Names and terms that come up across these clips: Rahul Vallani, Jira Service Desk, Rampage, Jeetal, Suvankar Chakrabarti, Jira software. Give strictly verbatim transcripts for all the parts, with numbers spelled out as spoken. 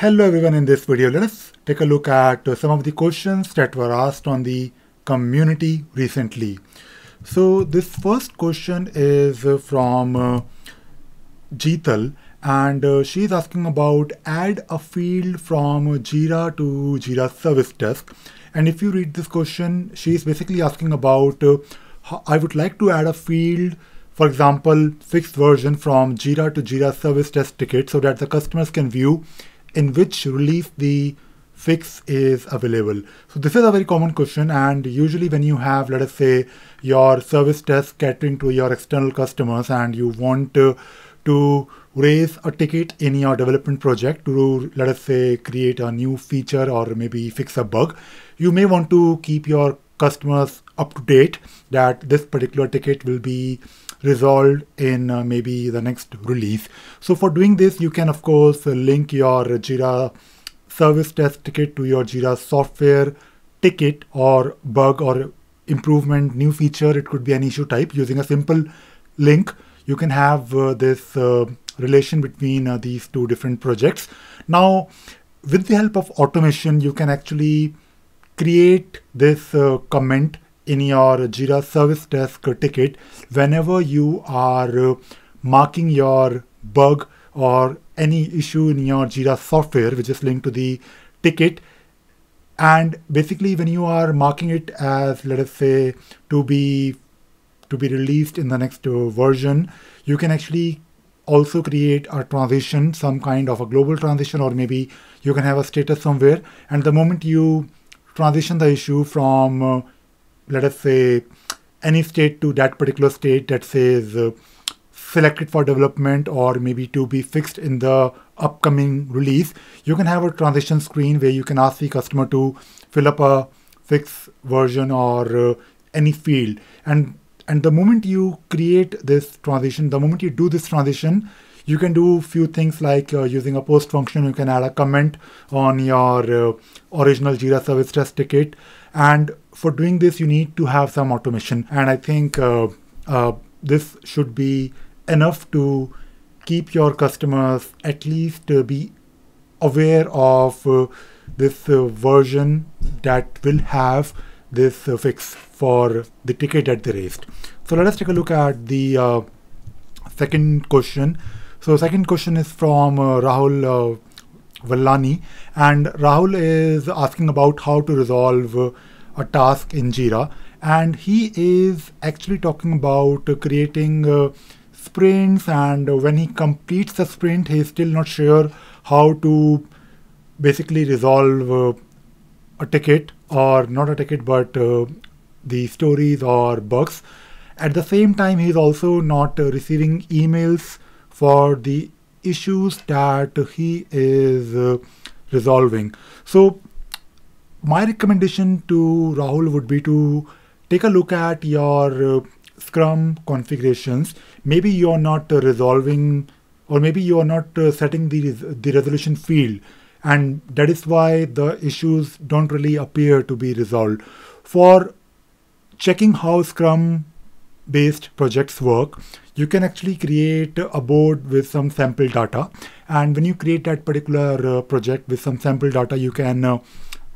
Hello everyone, in this video let us take a look at some of the questions that were asked on the community recently. So this first question is from uh, Jeetal, and uh, she is asking about add a field from Jira to Jira Service Desk. And if you read this question, she is basically asking about uh, I would like to add a field, for example fixed version from Jira to Jira Service Desk ticket, so that the customers can view in which release the fix is available. So this is a very common question, and usually when you have, let us say, your service desk catering to your external customers and you want uh, to raise a ticket in your development project to, let us say, create a new feature or maybe fix a bug, you may want to keep your customers up to date that this particular ticket will be resolved in uh, maybe the next release. So for doing this, you can of course uh, link your Jira Service Desk ticket to your Jira software ticket or bug or improvement, new feature. It could be an issue type. Using a simple link, you can have uh, this uh, relation between uh, these two different projects. Now, with the help of automation, you can actually create this uh, comment in your Jira Service Desk ticket whenever you are uh, marking your bug or any issue in your Jira software, which is linked to the ticket. And basically when you are marking it as, let us say, to be to be released in the next uh, version, you can actually also create a transition, some kind of a global transition, or maybe you can have a status somewhere. And the moment you transition the issue from uh, let us say any state to that particular state that says uh, selected for development or maybe to be fixed in the upcoming release, you can have a transition screen where you can ask the customer to fill up a fixed version or uh, any field. And and the moment you create this transition, the moment you do this transition, you can do few things like uh, using a post function, you can add a comment on your uh, original Jira Service Desk ticket. And for doing this, you need to have some automation. And I think uh, uh, this should be enough to keep your customers at least uh, be aware of uh, this uh, version that will have this uh, fix for the ticket that they raised. So let us take a look at the uh, second question. So second question is from uh, Rahul uh, Vallani, and Rahul is asking about how to resolve uh, a task in Jira, and he is actually talking about uh, creating uh, sprints, and uh, when he completes the sprint, he is still not sure how to basically resolve uh, a ticket, or not a ticket but uh, the stories or bugs. At the same time, he is also not uh, receiving emails for the issues that he is uh, resolving. So my recommendation to Rahul would be to take a look at your uh, Scrum configurations. Maybe you are not uh, resolving, or maybe you are not uh, setting the, the resolution field, and that is why the issues don't really appear to be resolved. For checking how Scrum based projects work, you can actually create a board with some sample data, and when you create that particular uh, project with some sample data, you can uh,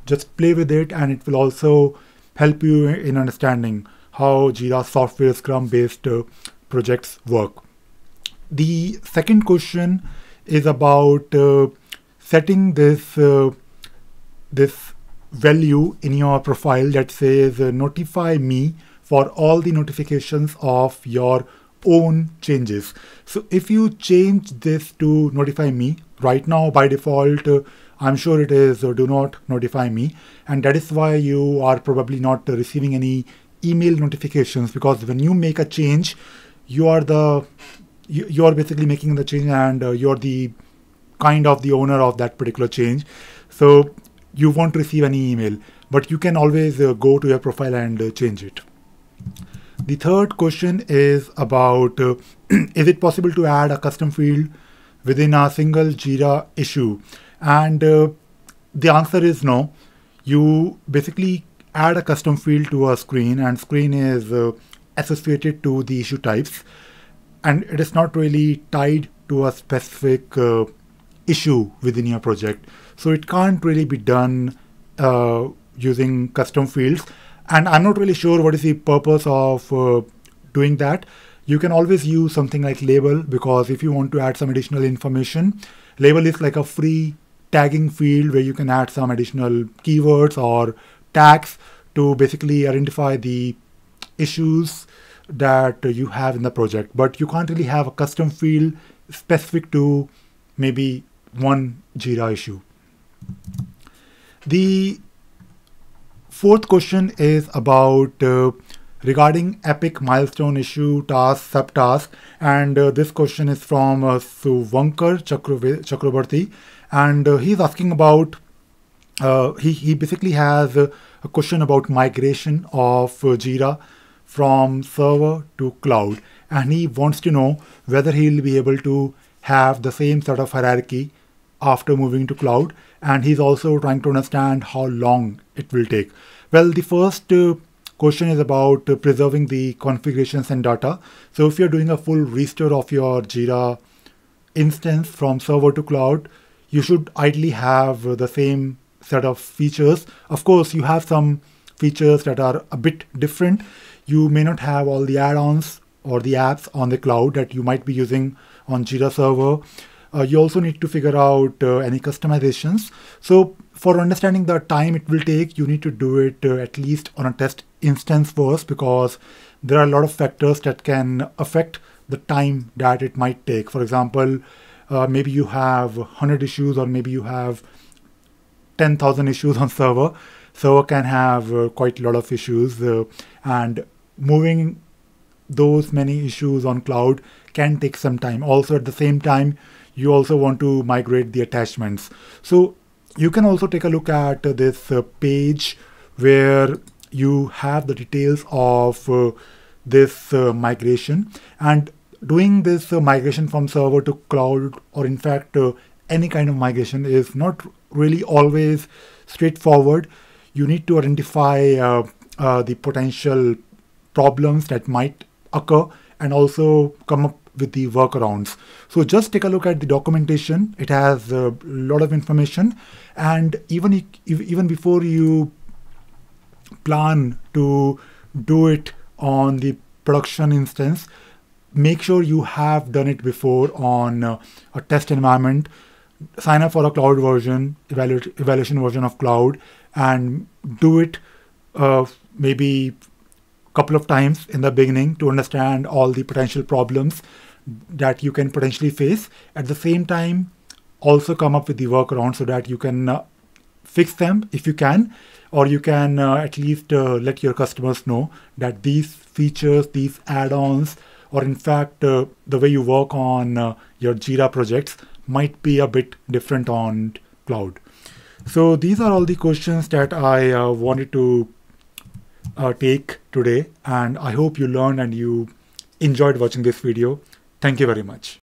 just play with it, and it will also help you in understanding how Jira software Scrum based uh, projects work. The second question is about uh, setting this uh, this value in your profile that says uh, notify me for all the notifications of your own changes. So if you change this to notify me, right now by default uh, I'm sure it is uh, do not notify me, and that is why you are probably not uh, receiving any email notifications, because when you make a change, you are the you, you are basically making the change, and uh, you're the kind of the owner of that particular change, so you won't receive any email, but you can always uh, go to your profile and uh, change it. The third question is about uh, is it possible to add a custom field within a single Jira issue? And uh, the answer is no. You basically add a custom field to a screen, and screen is uh, associated to the issue types, and it is not really tied to a specific uh, issue within your project. So it can't really be done uh, using custom fields. And I'm not really sure what is the purpose of uh, doing that. You can always use something like label, because if you want to add some additional information, label is like a free tagging field where you can add some additional keywords or tags to basically identify the issues that you have in the project. But you can't really have a custom field specific to maybe one Jira issue. The fourth question is about uh, regarding epic, milestone, issue, task, subtask. And uh, this question is from uh, Suvankar Chakrabarti. And uh, he's asking about, uh, he, he basically has uh, a question about migration of uh, Jira from server to cloud. And he wants to know whether he'll be able to have the same sort of hierarchy after moving to cloud. And he's also trying to understand how long it will take. Well, the first uh, question is about uh, preserving the configurations and data. So if you're doing a full restore of your Jira instance from server to cloud, you should ideally have uh, the same set of features. Of course, you have some features that are a bit different. You may not have all the add-ons or the apps on the cloud that you might be using on Jira server. Uh, you also need to figure out uh, any customizations. So for understanding the time it will take, you need to do it uh, at least on a test instance first, because there are a lot of factors that can affect the time that it might take. For example, uh, maybe you have one hundred issues, or maybe you have ten thousand issues on server. Server can have uh, quite a lot of issues, uh, and moving those many issues on cloud can take some time. Also, at the same time, you also want to migrate the attachments. So you can also take a look at uh, this uh, page where you have the details of uh, this uh, migration. And doing this uh, migration from server to cloud, or in fact, uh, any kind of migration, is not really always straightforward. You need to identify uh, uh, the potential problems that might occur, and also come up with the workarounds. So just take a look at the documentation. It has a lot of information. And even, even before you plan to do it on the production instance, make sure you have done it before on a test environment. Sign up for a cloud version, evaluation version of cloud, and do it uh, maybe couple of times in the beginning to understand all the potential problems that you can potentially face. At the same time, also come up with the workaround so that you can uh, fix them if you can, or you can uh, at least uh, let your customers know that these features, these add-ons, or in fact, uh, the way you work on uh, your Jira projects might be a bit different on cloud. So these are all the questions that I uh, wanted to Uh, take today, and I hope you learned and you enjoyed watching this video. Thank you very much.